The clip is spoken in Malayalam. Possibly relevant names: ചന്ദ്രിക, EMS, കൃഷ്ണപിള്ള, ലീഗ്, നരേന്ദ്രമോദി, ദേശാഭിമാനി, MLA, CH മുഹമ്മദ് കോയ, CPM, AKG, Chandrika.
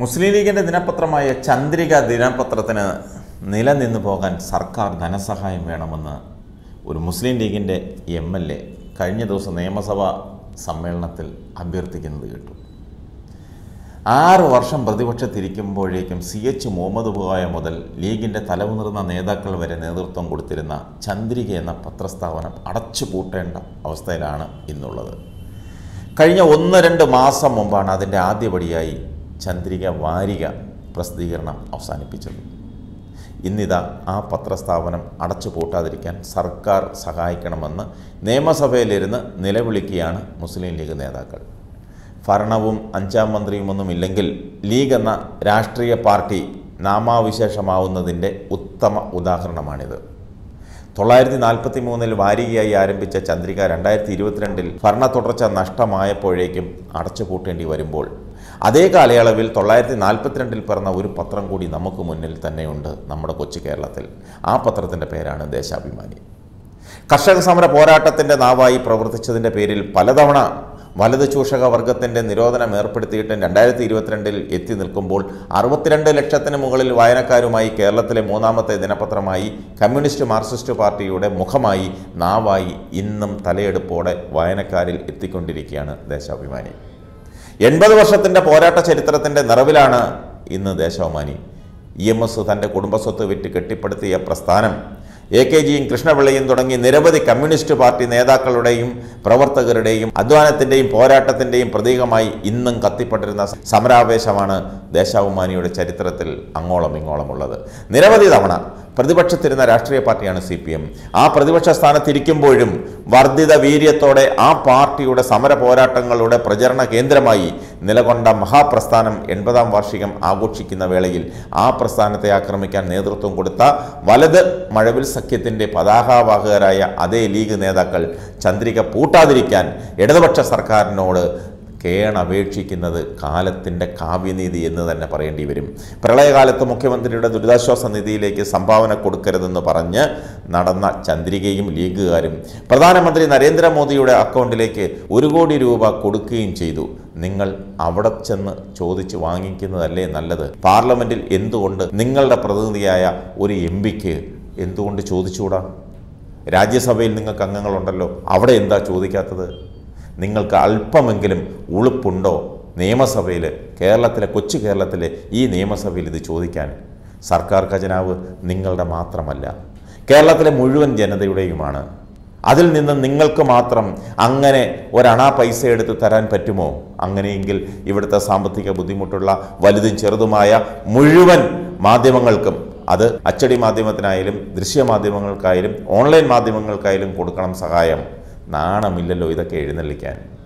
മുസ്ലിം ലീഗിൻ്റെ ദിനപത്രമായ ചന്ദ്രിക ദിനപത്രത്തിന് നിലനിന്നു പോകാൻ സർക്കാർ ധനസഹായം വേണമെന്ന് ഒരു മുസ്ലിം ലീഗിൻ്റെ MLA കഴിഞ്ഞ ദിവസം നിയമസഭാ സമ്മേളനത്തിൽ അഭ്യർത്ഥിക്കുന്നത് കേട്ടു. 6 വർഷം പ്രതിപക്ഷത്തിരിക്കുമ്പോഴേക്കും CH മുഹമ്മദ് കോയ മുതൽ ലീഗിൻ്റെ തലമുതിർന്ന നേതാക്കൾ വരെ നേതൃത്വം കൊടുത്തിരുന്ന ചന്ദ്രിക എന്ന പത്രസ്ഥാപനം അടച്ചുപൂട്ടേണ്ട അവസ്ഥയിലാണ് ഇന്നുള്ളത്. കഴിഞ്ഞ 1-2 മാസം മുമ്പാണ് അതിൻ്റെ ആദ്യപടിയായി ചന്ദ്രിക വാരിക പ്രസിദ്ധീകരണം അവസാനിപ്പിച്ചത്. ഇന്നിതാ ആ പത്രസ്ഥാപനം അടച്ചുപൂട്ടാതിരിക്കാൻ സർക്കാർ സഹായിക്കണമെന്ന് നിയമസഭയിലിരുന്ന് നിലവിളിക്കുകയാണ് മുസ്ലിം ലീഗ് നേതാക്കൾ. ഭരണവും 5-ാം മന്ത്രിയുമൊന്നുമില്ലെങ്കിൽ ലീഗ് എന്ന രാഷ്ട്രീയ പാർട്ടി നാമാവിശേഷമാവുന്നതിൻ്റെ ഉത്തമ ഉദാഹരണമാണിത്. 1943-ൽ വാരികയായി ആരംഭിച്ച ചന്ദ്രിക 2022-ൽ ഭരണ തുടർച്ച നഷ്ടമായപ്പോഴേക്കും അടച്ചുപൂട്ടേണ്ടി വരുമ്പോൾ അതേ കാലയളവിൽ 1942-ൽ പിറന്ന ഒരു പത്രം കൂടി നമുക്ക് മുന്നിൽ തന്നെയുണ്ട് നമ്മുടെ കൊച്ചു കേരളത്തിൽ. ആ പത്രത്തിൻ്റെ പേരാണ് ദേശാഭിമാനി. കർഷക സമര പോരാട്ടത്തിൻ്റെ നാവായി പ്രവർത്തിച്ചതിൻ്റെ പേരിൽ പലതവണ വലത് ചൂഷക വർഗത്തിൻ്റെ നിരോധനം ഏർപ്പെടുത്തിയിട്ടും 2022-ൽ എത്തി നിൽക്കുമ്പോൾ 62 ലക്ഷത്തിന് മുകളിൽ വായനക്കാരുമായി കേരളത്തിലെ 3-മത്തെ ദിനപത്രമായി കമ്മ്യൂണിസ്റ്റ് മാർക്സിസ്റ്റ് പാർട്ടിയുടെ മുഖമായി നാവായി ഇന്നും തലയെടുപ്പോടെ വായനക്കാരിൽ എത്തിക്കൊണ്ടിരിക്കുകയാണ് ദേശാഭിമാനി. 80 വർഷത്തിൻ്റെ പോരാട്ട ചരിത്രത്തിൻ്റെ നിറവിലാണ് ഇന്ന് ദേശാഭിമാനി. EMS തൻ്റെ കുടുംബസ്വത്ത് വിറ്റ് കെട്ടിപ്പടുത്തിയ പ്രസ്ഥാനം AKGയും കൃഷ്ണപിള്ളയും തുടങ്ങി നിരവധി കമ്മ്യൂണിസ്റ്റ് പാർട്ടി നേതാക്കളുടെയും പ്രവർത്തകരുടെയും അധ്വാനത്തിൻ്റെയും പോരാട്ടത്തിൻ്റെയും പ്രതീകമായി ഇന്നും കത്തിപ്പട്ടിരുന്ന സമരാവേശമാണ് ദേശാഭിമാനിയുടെ ചരിത്രത്തിൽ അങ്ങോളം ഇങ്ങോളമുള്ളത്. നിരവധി തവണ പ്രതിപക്ഷത്തിരുന്ന രാഷ്ട്രീയ പാർട്ടിയാണ് CPM. ആ പ്രതിപക്ഷ സ്ഥാനത്തിരിക്കുമ്പോഴും വർദ്ധിത വീര്യത്തോടെ ആ പാർട്ടിയുടെ സമര പോരാട്ടങ്ങളുടെ പ്രചരണ കേന്ദ്രമായി നിലകൊണ്ട മഹാപ്രസ്ഥാനം 80-ാം വാർഷികം ആഘോഷിക്കുന്ന വേളയിൽ ആ പ്രസ്ഥാനത്തെ ആക്രമിക്കാൻ നേതൃത്വം കൊടുത്ത വലത് മഴവിൽ സഖ്യത്തിൻ്റെ പതാകവാഹകരായ അതേ ലീഗ് നേതാക്കൾ ചന്ദ്രിക പൂട്ടാതിരിക്കാൻ ഇടതുപക്ഷ സർക്കാരിനോട് കേണപേക്ഷിക്കുന്നത് കാലത്തിൻ്റെ കാവ്യനീതി എന്ന് തന്നെ പറയേണ്ടി വരും. പ്രളയകാലത്ത് മുഖ്യമന്ത്രിയുടെ ദുരിതാശ്വാസ നിധിയിലേക്ക് സംഭാവന കൊടുക്കരുതെന്ന് പറഞ്ഞ് നടന്ന ചന്ദ്രികയും ലീഗുകാരും പ്രധാനമന്ത്രി നരേന്ദ്രമോദിയുടെ അക്കൗണ്ടിലേക്ക് 1 കോടി രൂപ കൊടുക്കുകയും ചെയ്തു. നിങ്ങൾ അവിടെ ചെന്ന് ചോദിച്ച് വാങ്ങിക്കുന്നതല്ലേ നല്ലത്? പാർലമെൻറ്റിൽ എന്തുകൊണ്ട് നിങ്ങളുടെ പ്രതിനിധിയായ ഒരു MPക്ക് എന്തുകൊണ്ട് ചോദിച്ചുകൂടാ? രാജ്യസഭയിൽ നിങ്ങൾക്ക് അംഗങ്ങളുണ്ടല്ലോ, അവിടെ എന്താ ചോദിക്കാത്തത്? നിങ്ങൾക്ക് അല്പമെങ്കിലും ഉളുപ്പുണ്ടോ? നിയമസഭയിൽ, കേരളത്തിലെ കൊച്ചു കേരളത്തിലെ ഈ നിയമസഭയിൽ ഇത് ചോദിക്കാൻ? സർക്കാർ ഖജനാവ് നിങ്ങളുടെ മാത്രമല്ല, കേരളത്തിലെ മുഴുവൻ ജനതയുടെയുമാണ്. അതിൽ നിന്ന് നിങ്ങൾക്ക് മാത്രം അങ്ങനെ ഒരണ പൈസ എടുത്ത് തരാൻ പറ്റുമോ? അങ്ങനെയെങ്കിൽ ഇവിടുത്തെ സാമ്പത്തിക ബുദ്ധിമുട്ടുള്ള വലുതും ചെറുതുമായ മുഴുവൻ മാധ്യമങ്ങൾക്കും, അത് അച്ചടി മാധ്യമത്തിനായാലും ദൃശ്യമാധ്യമങ്ങൾക്കായാലും ഓൺലൈൻ മാധ്യമങ്ങൾക്കായാലും കൊടുക്കണം സഹായം. നാണമില്ലല്ലോ ഇതൊക്കെ എഴുന്നള്ളിക്കാൻ.